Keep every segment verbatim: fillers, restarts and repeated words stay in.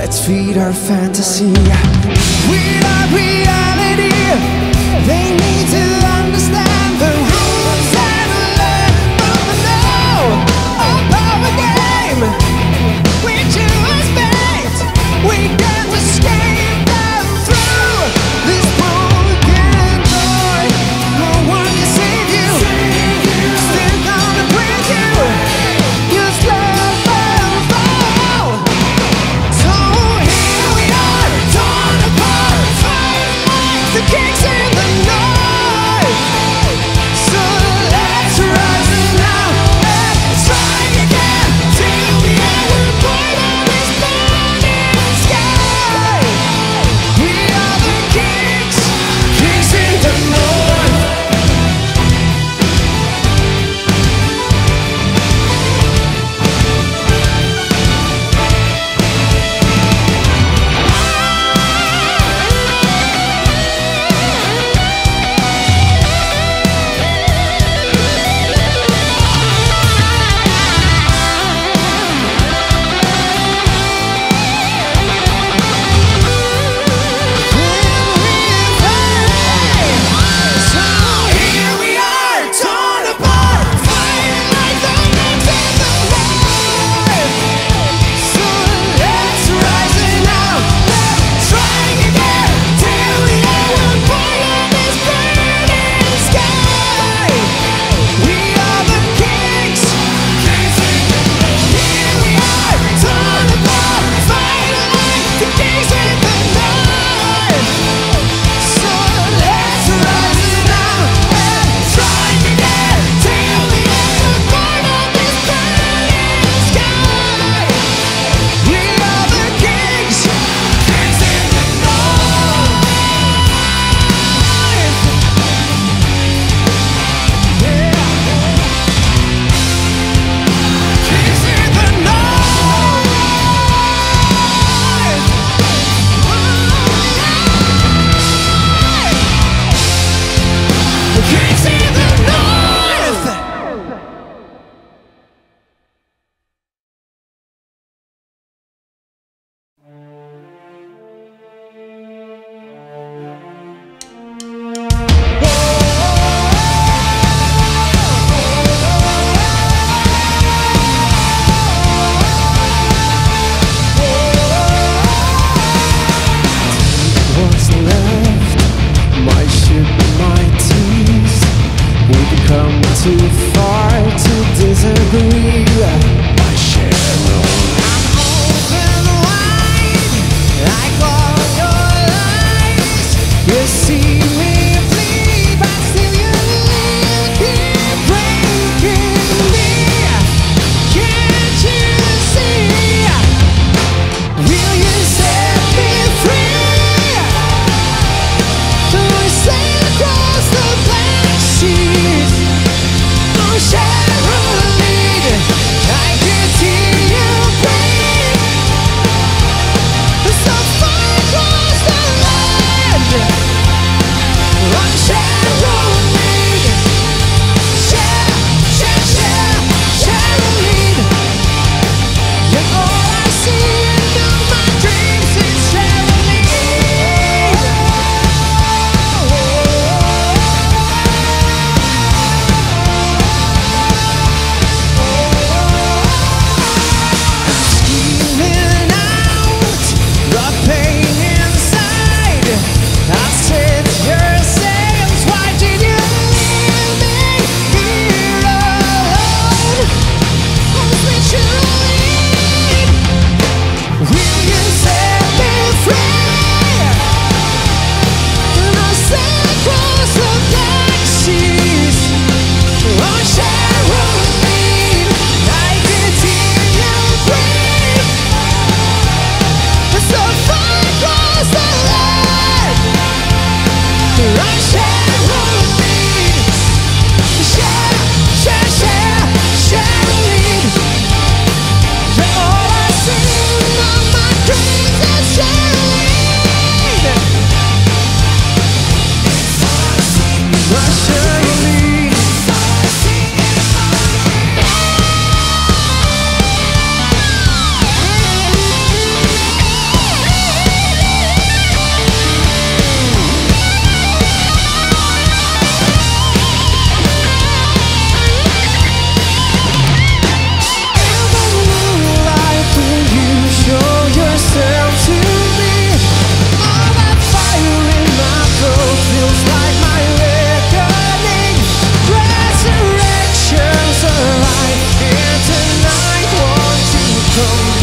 Let's feed our fantasy with our reality. They need to understand the rules and learn from the know of our game. We choose fate. We can't escape them through this broken door. No one can save you. Still gonna break you. You slip and fall. So here we are, torn apart, fighting like the kings in the night.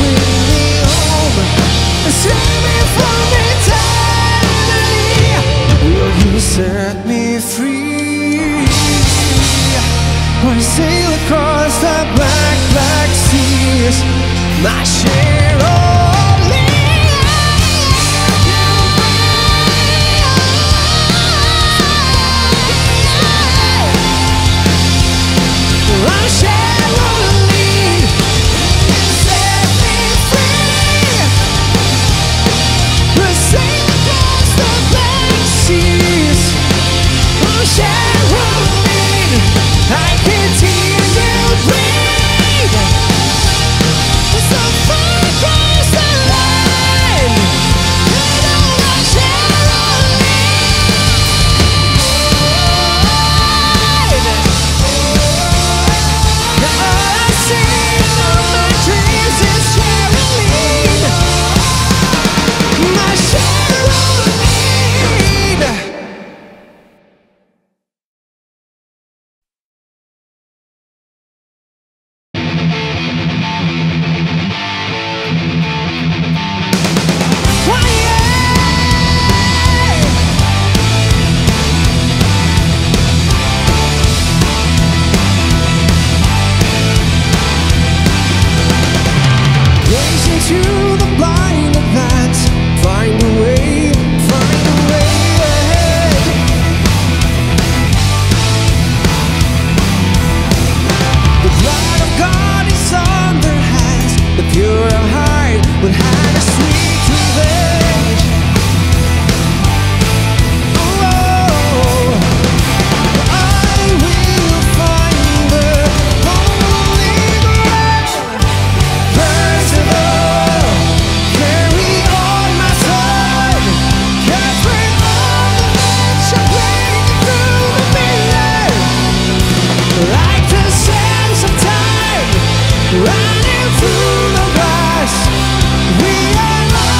bring me home and save me from eternity. Will you set me free? When I sail across the black, black seas, my share only you bring. I shall only set me free. When I sail across the black seas, my share only I continue breathing. Running through the past, we are lost.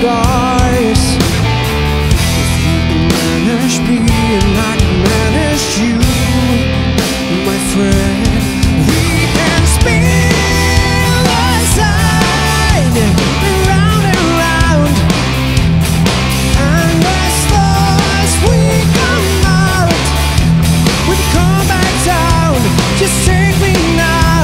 scars. If you can manage me and I can manage you, my friend, we can spin aside, round and round, and as stars we come out, we come back down. Just take me now.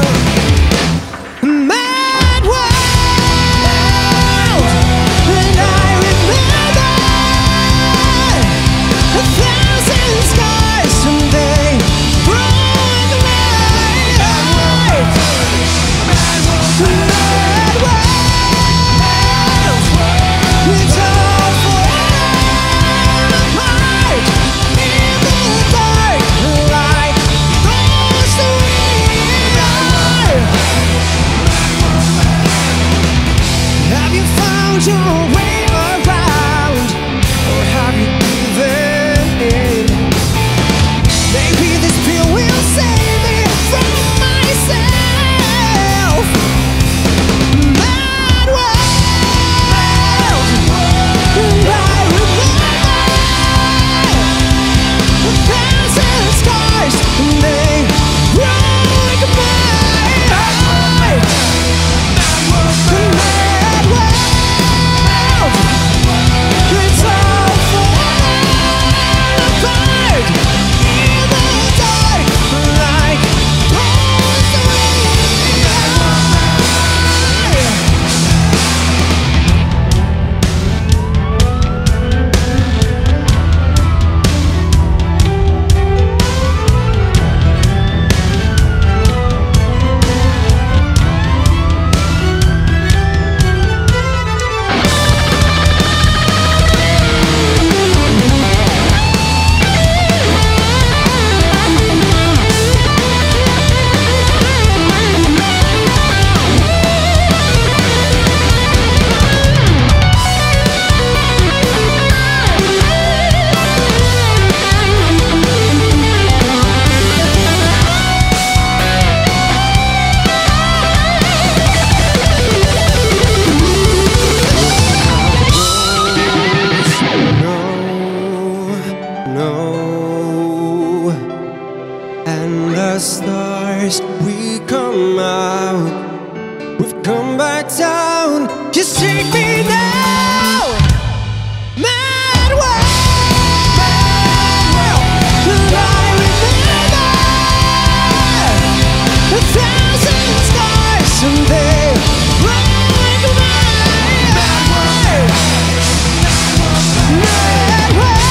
Your way around, or have you given in? Maybe this pill will save me from myself. Mad world, and I remember a thousand scars, and they broke my heart. Stars, we come out, we've come back down. Just take me now, mad world. And I remember a thousand stars, and they broke my heart. Mad world,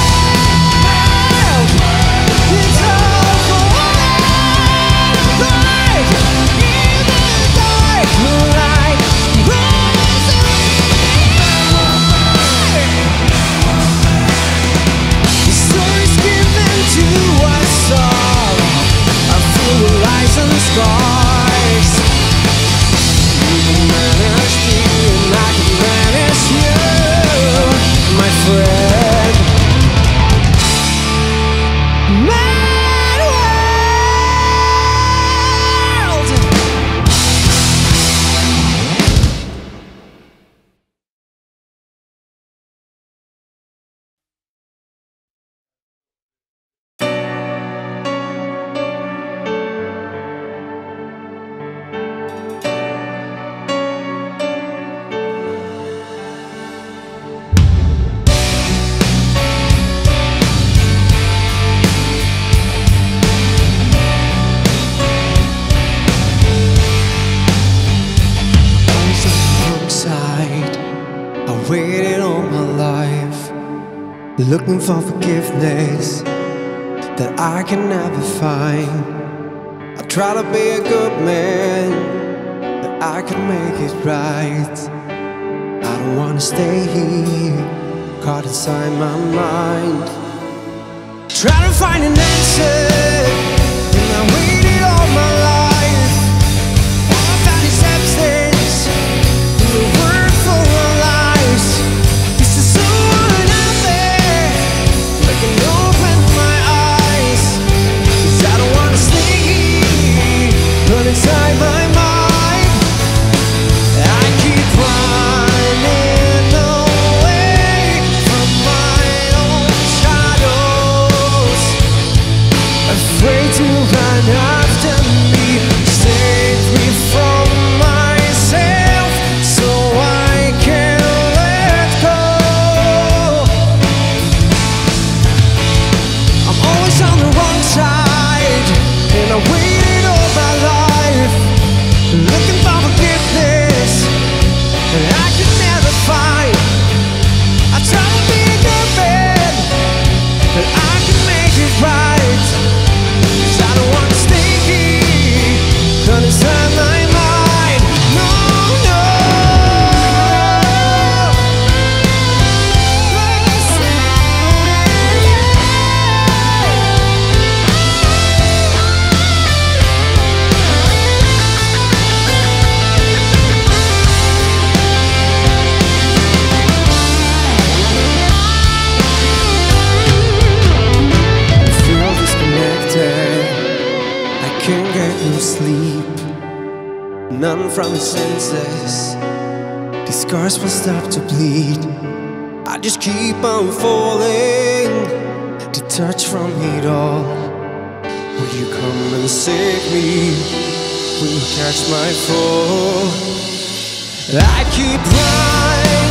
it's looking for forgiveness that I can never find. I try to be a good man, but I can make it right. I don't wanna stay here, caught inside my mind. Try to find an answer, and I waited all my life. All I found is absence, in the word for our lives. It's the someone out there. Open my eyes, 'cause I don't wanna stay here, but inside my mind I keep running away. can't get no sleep, none from his senses. These scars will stop to bleed. I just keep on falling, detached from it all. Will you come and save me? Will you catch my fall? I keep running.